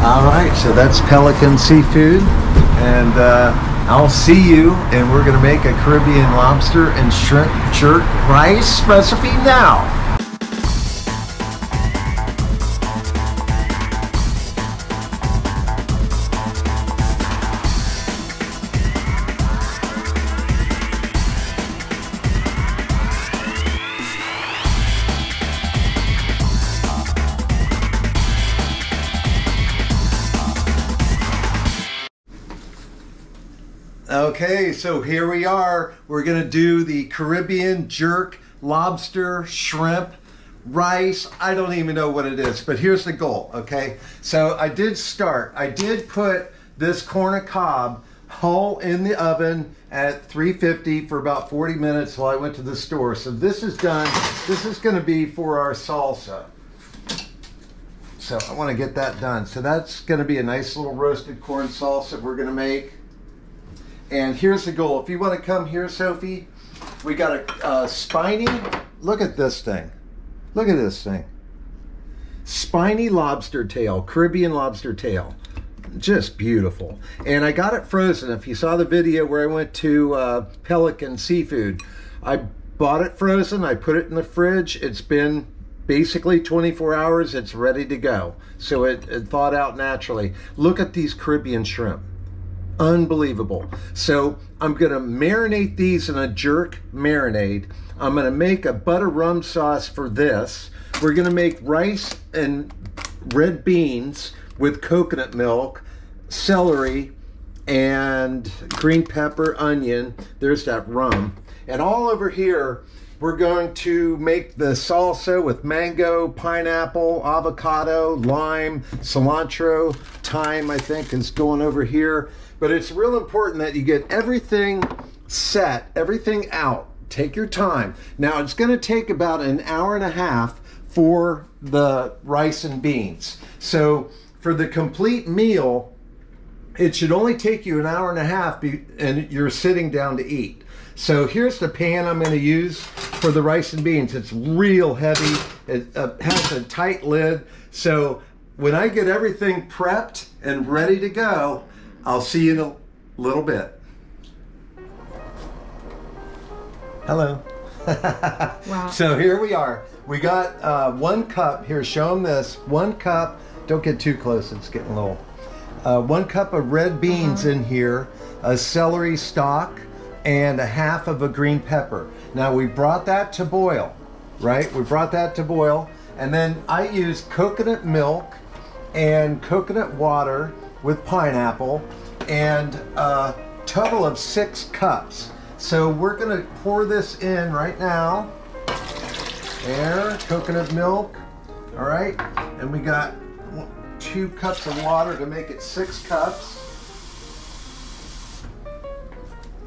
Alright, so that's Pelican Seafood, and I'll see you, and we're going to make a Caribbean lobster and shrimp jerk rice recipe now. Okay, so here we are. We're going to do the Caribbean jerk, lobster, shrimp, rice. I don't even know what it is, but here's the goal, okay? So I did put this corn cob whole in the oven at 350 for about 40 minutes while I went to the store. So this is done. This is going to be for our salsa. So I want to get that done. So that's going to be a nice little roasted corn salsa we're going to make. And here's the goal. If you want to come here, Sophie, we got a spiny, look at this thing. Look at this thing. Spiny lobster tail, Caribbean lobster tail. Just beautiful. And I got it frozen. If you saw the video where I went to Pelican Seafood, I bought it frozen. I put it in the fridge. It's been basically 24 hours. It's ready to go. So it thawed out naturally. Look at these Caribbean shrimp. Unbelievable. So I'm going to marinate these in a jerk marinade. I'm going to make a butter rum sauce for this. We're going to make rice and red beans with coconut milk, celery, and green pepper, onion. There's that rum. And all over here, we're going to make the salsa with mango, pineapple, avocado, lime, cilantro, thyme, I think is going over here. But it's real important that you get everything set, everything out. Take your time. Now it's going to take about an hour and a half for the rice and beans. So for the complete meal, it should only take you an hour and a half and you're sitting down to eat. So here's the pan I'm going to use for the rice and beans. It's real heavy. It has a tight lid. So when I get everything prepped and ready to go, I'll see you in a little bit. Hello. Wow. So here we are. We got 1 cup. Here, show them this. 1 cup. Don't get too close. It's getting low. 1 cup of red beans in here, a celery stalk, and 1/2 of a green pepper. Now, we brought that to boil, right? We brought that to boil. And then I used coconut milk and coconut water with pineapple and a total of 6 cups. So we're gonna pour this in right now. There, coconut milk, all right? And we got 2 cups of water to make it 6 cups.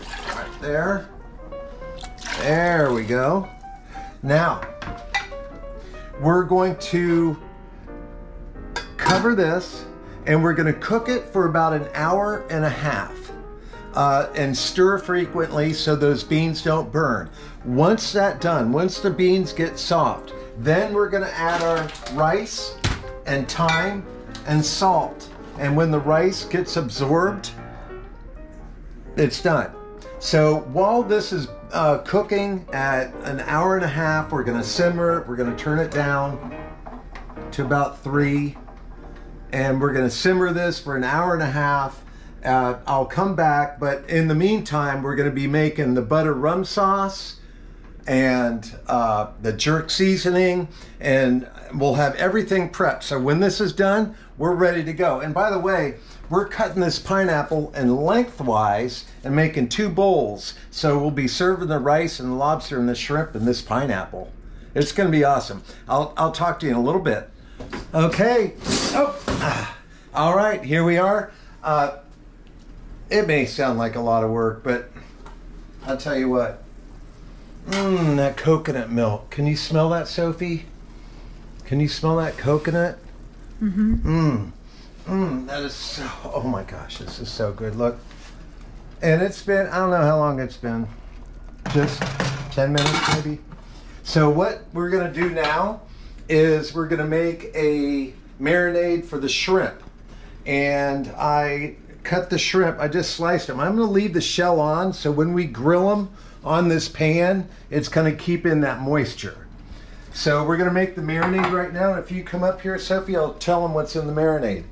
Right there, there we go. Now, we're going to cover this and we're going to cook it for about an hour and a half and stir frequently so those beans don't burn. Once that's done, once the beans get soft, then we're going to add our rice and thyme and salt. And when the rice gets absorbed, it's done. So while this is cooking at an hour and a half, we're going to simmer it. We're going to turn it down to about 3. And we're going to simmer this for an hour and a half. I'll come back, but in the meantime, we're going to be making the butter rum sauce and the jerk seasoning, and we'll have everything prepped. So when this is done, we're ready to go. And by the way, we're cutting this pineapple in lengthwise and making 2 bowls. So we'll be serving the rice and the lobster and the shrimp and this pineapple. It's going to be awesome. I'll talk to you in a little bit. Okay. Oh, all right, here we are. It may sound like a lot of work, but I'll tell you what. That coconut milk. Can you smell that, Sophie? Can you smell that coconut? Mm-hmm. That is so, oh my gosh, this is so good. Look. And it's been, I don't know how long it's been. Just 10 minutes maybe. So what we're going to do now is we're going to make a marinade for the shrimp. and I cut the shrimp. I just sliced them. I'm going to leave the shell on, so when we grill them on this pan, it's going to keep in that moisture. So we're going to make the marinade right now. If you come up here, Sophie, I'll tell them what's in the marinade.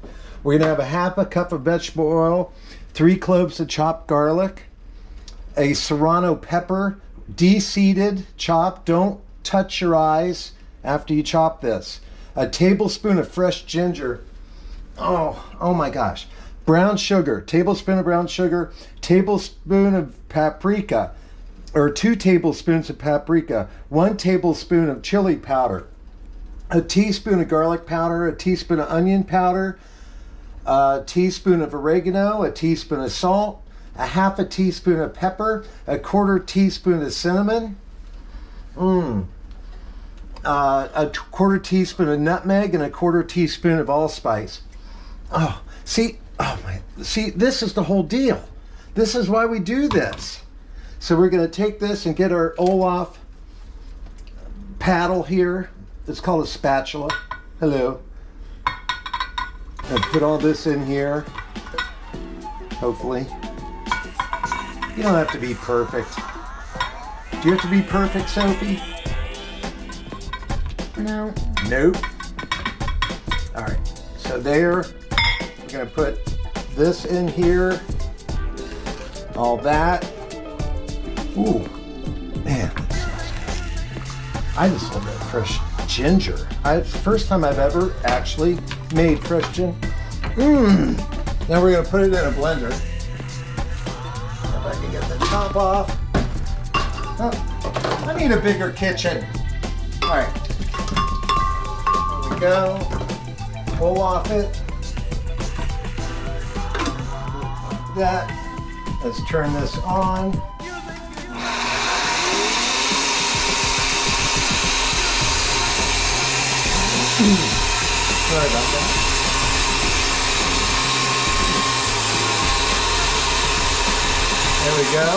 We're going to have a half a cup of vegetable oil, 3 cloves of chopped garlic, a serrano pepper, de-seeded, chopped. Don't touch your eyes after you chop this. A tablespoon of fresh ginger. Oh my gosh. Brown sugar, tablespoon of brown sugar, tablespoon of paprika, or 2 tablespoons of paprika, 1 tablespoon of chili powder, a teaspoon of garlic powder, a teaspoon of onion powder, a teaspoon of oregano, a teaspoon of salt, a half a teaspoon of pepper, a 1/4 teaspoon of cinnamon, a 1/4 teaspoon of nutmeg, and a 1/4 teaspoon of allspice. See, this is the whole deal. This is why we do this. So we're going to take this and get our Olaf paddle here. It's called a spatula. Hello. And put all this in here. Hopefully. You don't have to be perfect. Do you have to be perfect, Sophie? No. Nope. All right. So there. We're gonna put this in here, all that. Ooh, man, that smells good. I just love that fresh ginger. It's the first time I've ever actually made fresh ginger. Now we're gonna put it in a blender. If I can get the top off. Oh, I need a bigger kitchen. All right, there we go. Pull off it. That. Let's turn this on. Sorry about that. There we go.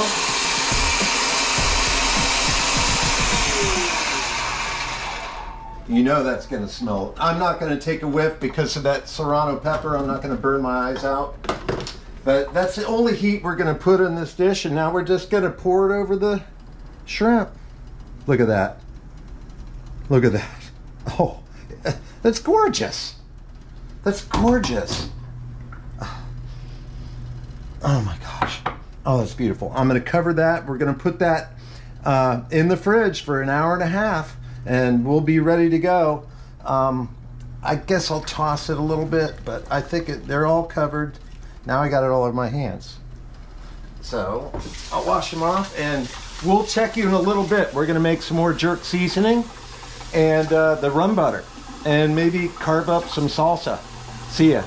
You know that's going to smell. I'm not going to take a whiff because of that serrano pepper. I'm not going to burn my eyes out. But that's the only heat we're going to put in this dish, and now we're just going to pour it over the shrimp. Look at that. Look at that. Oh, that's gorgeous. That's gorgeous. Oh my gosh. Oh, that's beautiful. I'm going to cover that. We're going to put that in the fridge for 1.5 hours, and we'll be ready to go. I guess I'll toss it a little bit, but I think they're all covered. Now I got it all over my hands. So I'll wash them off and we'll check you in a little bit. We're gonna make some more jerk seasoning and the rum butter and maybe carve up some salsa. See ya.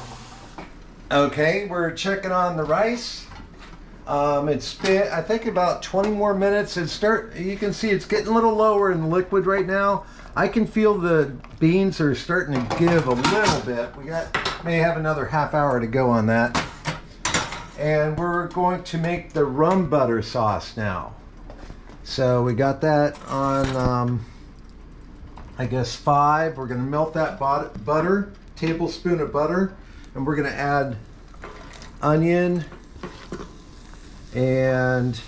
Okay, we're checking on the rice. It's been, I think, about 20 more minutes. You can see it's getting a little lower in liquid right now. I can feel the beans are starting to give a little bit. We may have another ½ hour to go on that. And we're going to make the rum butter sauce now. So we got that on, I guess 5. We're going to melt that butter, tablespoon of butter, and we're going to add onion and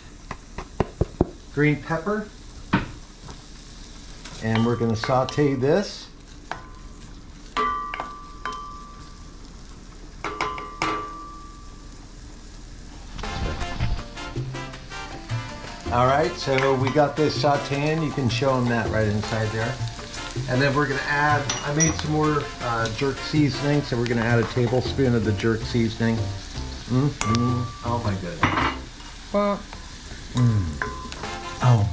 green pepper. And we're going to saute this. All right, so we got this sauteing. You can show them that right inside there. And then we're gonna add, I made some more jerk seasoning, so we're gonna add a tablespoon of the jerk seasoning. Oh my goodness. Oh,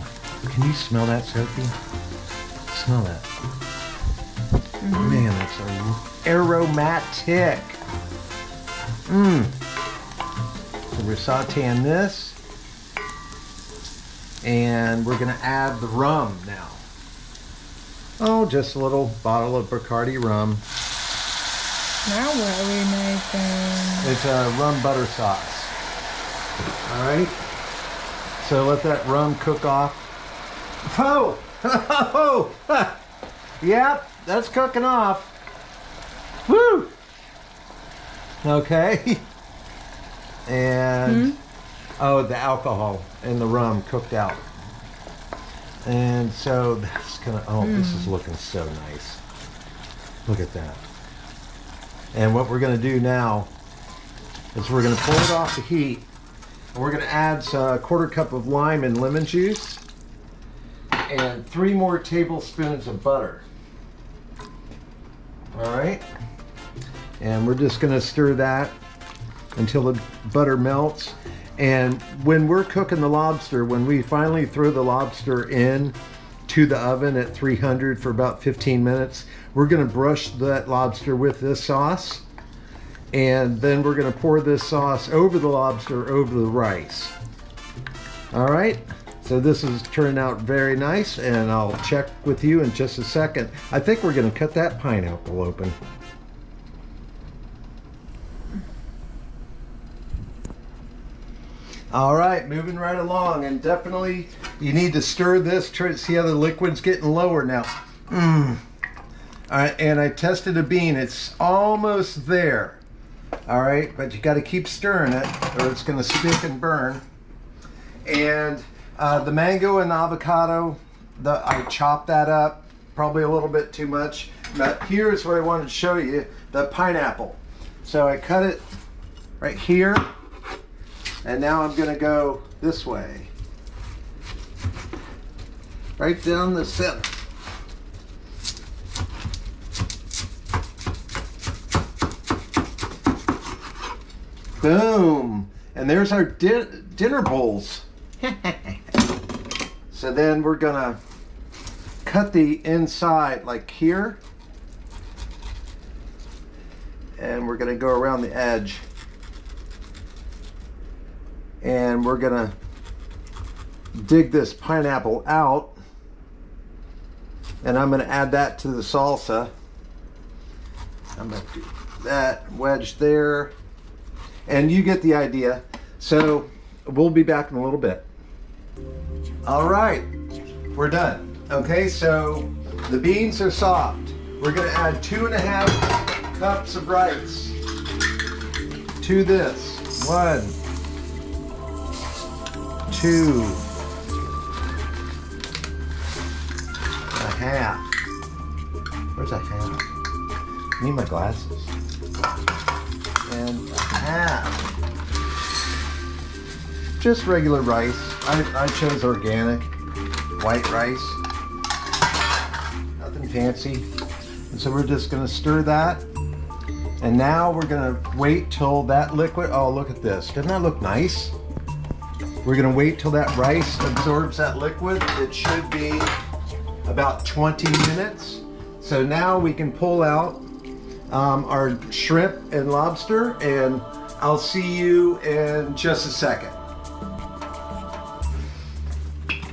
can you smell that, Sophie? Smell that. Man, that's aromatic. So we're sauteing this. And we're gonna add the rum now. Oh, just a little bottle of Bacardi rum. Now what are we making? It's a rum butter sauce. All right. So let that rum cook off. Oh! Yep, that's cooking off. Woo! Okay. And oh, the alcohol and the rum cooked out. And so that's gonna, oh, this is looking so nice. Look at that. And what we're gonna do now is we're gonna pull it off the heat, and we're gonna add a 1/4 cup of lime and lemon juice, and 3 more tablespoons of butter. All right, and we're just gonna stir that until the butter melts. And when we're cooking the lobster, when we finally throw the lobster in to the oven at 300 for about 15 minutes, we're gonna brush that lobster with this sauce, and then we're gonna pour this sauce over the lobster, over the rice. All right, so this is turning out very nice, and I'll check with you in just a second. I think we're gonna cut that pineapple open. All right, moving right along, and definitely you need to stir this. Try to see how the liquid's getting lower now. All right, and I tested a bean. It's almost there. All right, but you got to keep stirring it, or it's going to stick and burn. And the mango and the avocado, I chopped that up, probably a little bit too much. But here's what I wanted to show you, the pineapple. So I cut it right here. And now I'm gonna go this way, right down the center. Boom! And there's our dinner bowls. So then we're gonna cut the inside like here, and we're gonna go around the edge. And we're gonna dig this pineapple out, and I'm gonna add that to the salsa. I'm gonna do that wedge there, and you get the idea. So we'll be back in a little bit. All right, we're done. Okay, so the beans are soft. We're gonna add 2½ cups of rice to this. 1, 2 ½ Where's a half? I need my glasses. And 1/2. Just regular rice. I chose organic white rice. Nothing fancy. And so we're just gonna stir that. And now we're gonna wait till that liquid, oh, look at this. Doesn't that look nice? We're gonna wait till that rice absorbs that liquid. It should be about 20 minutes. So now we can pull out our shrimp and lobster, and I'll see you in just a second.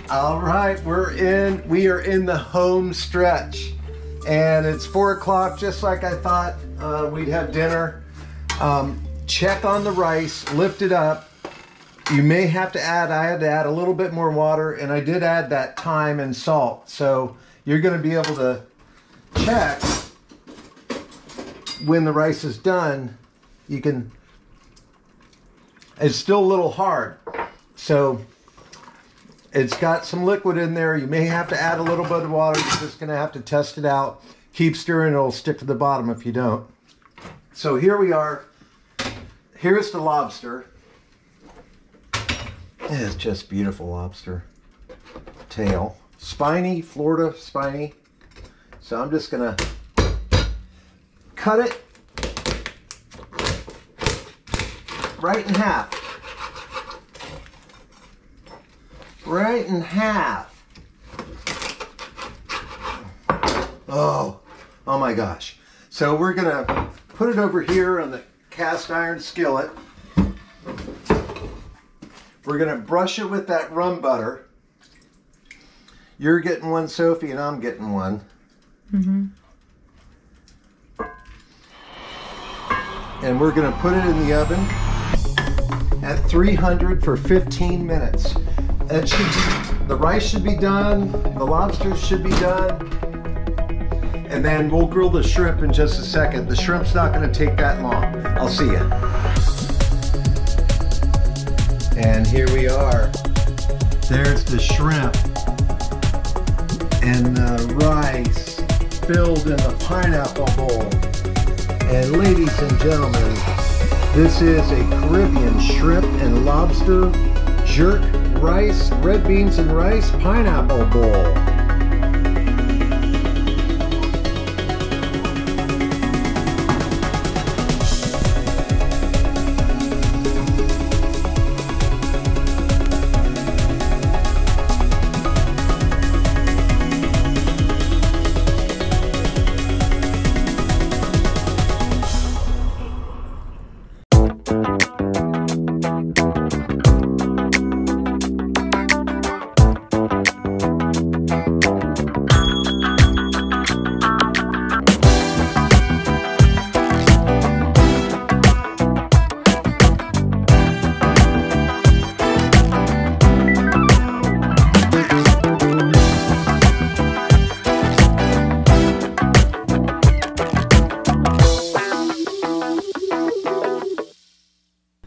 All right, we are in the home stretch, and it's 4 o'clock, just like I thought. We'd have dinner. Check on the rice, lift it up. You may have to add, I had to add a little bit more water, and I did add that thyme and salt. So you're gonna be able to check when the rice is done. You can, it's still a little hard. So it's got some liquid in there. You may have to add a little bit of water. You're just gonna have to test it out. Keep stirring, it'll stick to the bottom if you don't. So here we are. Here's the lobster. It's just beautiful lobster tail. Spiny, Florida spiny. So I'm just gonna cut it right in half. Right in half. Oh my gosh. So we're gonna put it over here on the cast iron skillet. We're gonna brush it with that rum butter. You're getting one, Sophie, and I'm getting one. And we're gonna put it in the oven at 300 for 15 minutes. It should be, the rice should be done, the lobsters should be done, and then we'll grill the shrimp in just a second. The shrimp's not gonna take that long. I'll see you. And here we are. There's the shrimp and the rice filled in the pineapple bowl. And ladies and gentlemen, this is a Caribbean shrimp and lobster jerk rice, red beans and rice pineapple bowl.